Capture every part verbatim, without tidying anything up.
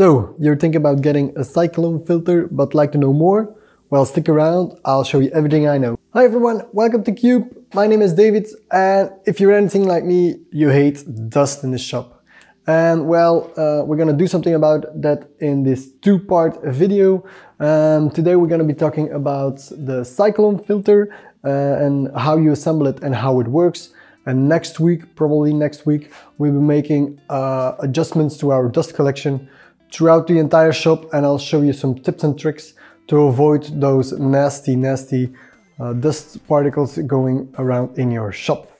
So, you're thinking about getting a cyclone filter but like to know more? Well, stick around, I'll show you everything I know. Hi everyone, welcome to Qube. My name is David, and if you're anything like me, you hate dust in the shop. And well, uh, we're gonna do something about that in this two-part video. Um, today we're gonna be talking about the cyclone filter uh, and how you assemble it and how it works. And next week, probably next week, we'll be making uh, adjustments to our dust collection throughout the entire shop, and I'll show you some tips and tricks to avoid those nasty, nasty uh, dust particles going around in your shop.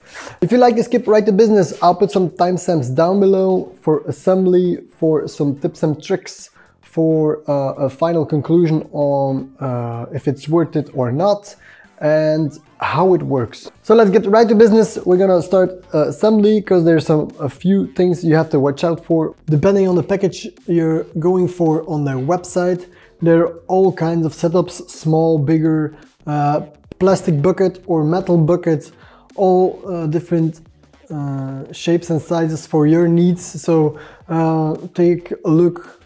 If you like to skip right to business, I'll put some timestamps down below for assembly, for some tips and tricks, for uh, a final conclusion on uh, if it's worth it or not, and how it works. So let's get right to business. We're gonna start uh, assembly because there's some a few things you have to watch out for depending on the package you're going for on their website. There are all kinds of setups, small, bigger, uh, plastic bucket or metal bucket, all uh, different uh, shapes and sizes for your needs. So uh, take a look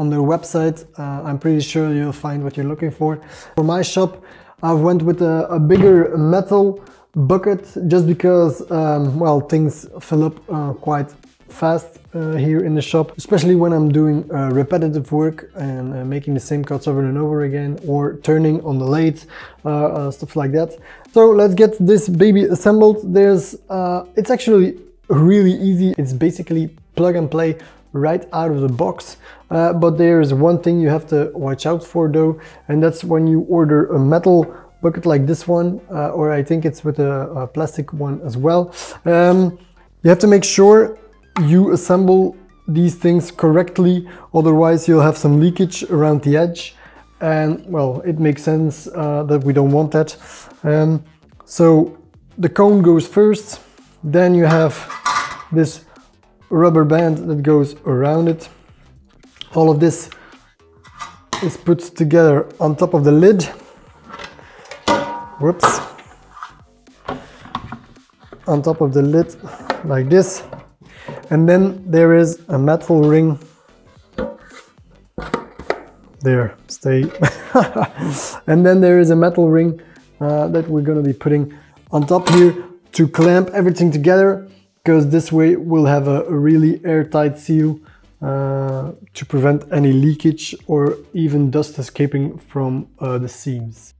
on their website. Uh, I'm pretty sure you'll find what you're looking for. For my shop, I went with a, a bigger metal bucket just because, um, well, things fill up uh, quite fast uh, here in the shop, especially when I'm doing uh, repetitive work and uh, making the same cuts over and over again, or turning on the lathe, uh, uh, stuff like that. So let's get this baby assembled. There's, uh, it's actually really easy. It's basically plug and play right out of the box, uh, but there is one thing you have to watch out for though, and that's when you order a metal bucket like this one, uh, or I think it's with a, a plastic one as well. Um, you have to make sure you assemble these things correctly, otherwise you'll have some leakage around the edge, and well, it makes sense uh, that we don't want that. Um, so the cone goes first, then you have this rubber band that goes around it. All of this is put together on top of the lid. Whoops. On top of the lid like this. And then there is a metal ring. There, stay. And then there is a metal ring uh, that we're gonna be putting on top here to clamp everything together. Because this way we'll have a really airtight seal uh, to prevent any leakage or even dust escaping from uh, the seams.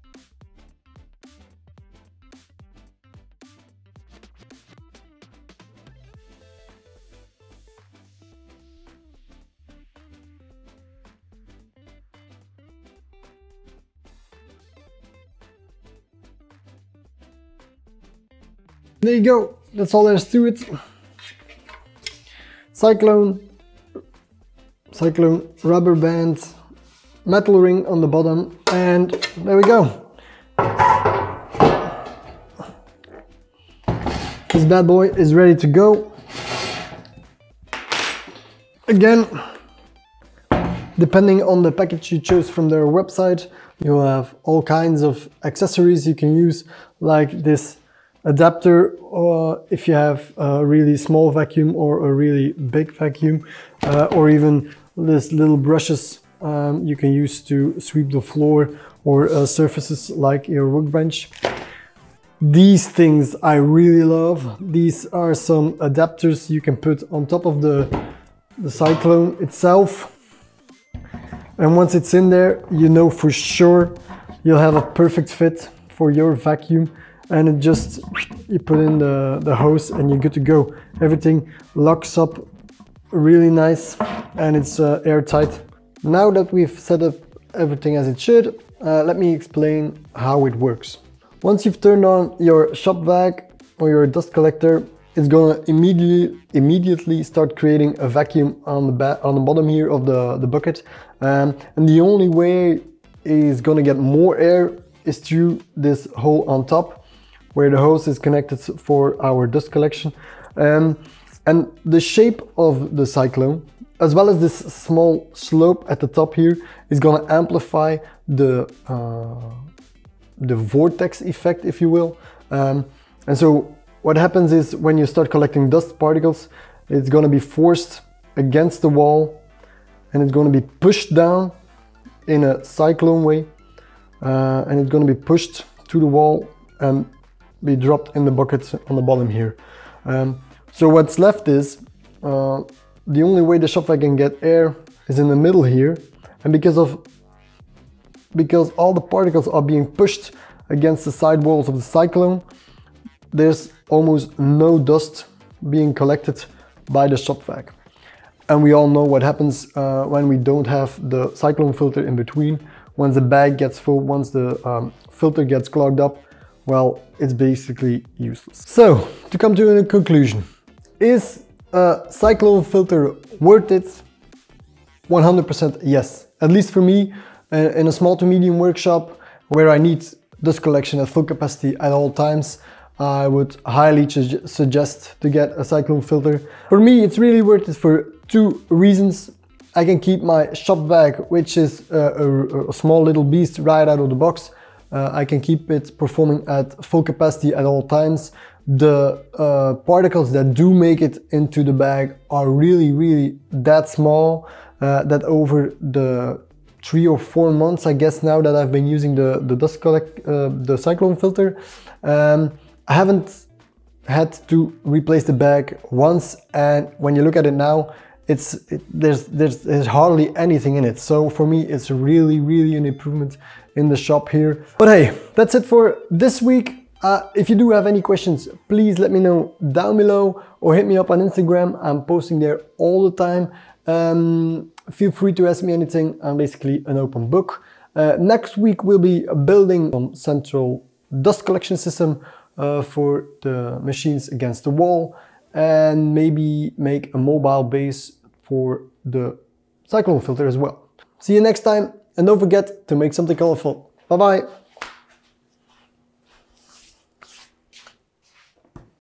There you go. That's all there's to it. Cyclone, cyclone, rubber band, metal ring on the bottom, and there we go. This bad boy is ready to go. Again, depending on the package you chose from their website, you'll have all kinds of accessories you can use, like this adapter, or if you have a really small vacuum or a really big vacuum, uh, or even these little brushes um, you can use to sweep the floor or uh, surfaces like your workbench. These things I really love. These are some adapters you can put on top of the, the cyclone itself, and once it's in there, you know for sure you'll have a perfect fit for your vacuum. And it just, you put in the, the hose and you're good to go. Everything locks up really nice, and it's uh, airtight. Now that we've set up everything as it should, uh, let me explain how it works. Once you've turned on your shop vac or your dust collector, it's gonna immediately immediately start creating a vacuum on the, ba on the bottom here of the, the bucket. Um, and the only way it's gonna get more air is through this hole on top, where the hose is connected for our dust collection. Um, and the shape of the cyclone, as well as this small slope at the top here, is gonna amplify the, uh, the vortex effect, if you will. Um, and so what happens is, when you start collecting dust particles, it's gonna be forced against the wall, and it's going to be pushed down in a cyclone way, uh, and it's going to be pushed to the wall and be dropped in the bucket on the bottom here. Um, so what's left is uh, the only way the Shopvac can get air is in the middle here, and because of because all the particles are being pushed against the side walls of the cyclone, there's almost no dust being collected by the Shopvac. And we all know what happens uh, when we don't have the cyclone filter in between. Once the bag gets full, once the um, filter gets clogged up, well, it's basically useless. So, to come to a conclusion, is a cyclone filter worth it? one hundred percent yes. At least for me, in a small to medium workshop where I need dust collection at full capacity at all times, I would highly suggest to get a cyclone filter. For me, it's really worth it for two reasons. I can keep my Shopvac, which is a, a small little beast right out of the box. Uh, I can keep it performing at full capacity at all times. The uh, particles that do make it into the bag are really, really that small uh, that over the three or four months, I guess now that I've been using the, the dust collect, uh, the cyclone filter, um, I haven't had to replace the bag once. And when you look at it now, it's it, there's, there's there's hardly anything in it. So for me, it's really, really an improvement in the shop here. But hey, that's it for this week. Uh, if you do have any questions, please let me know down below or hit me up on Instagram. I'm posting there all the time. Um, feel free to ask me anything. I'm basically an open book. Uh, next week we'll be building some central dust collection system uh, for the machines against the wall, and maybe make a mobile base for the cyclone filter as well. See you next time, and don't forget to make something colorful. Bye bye!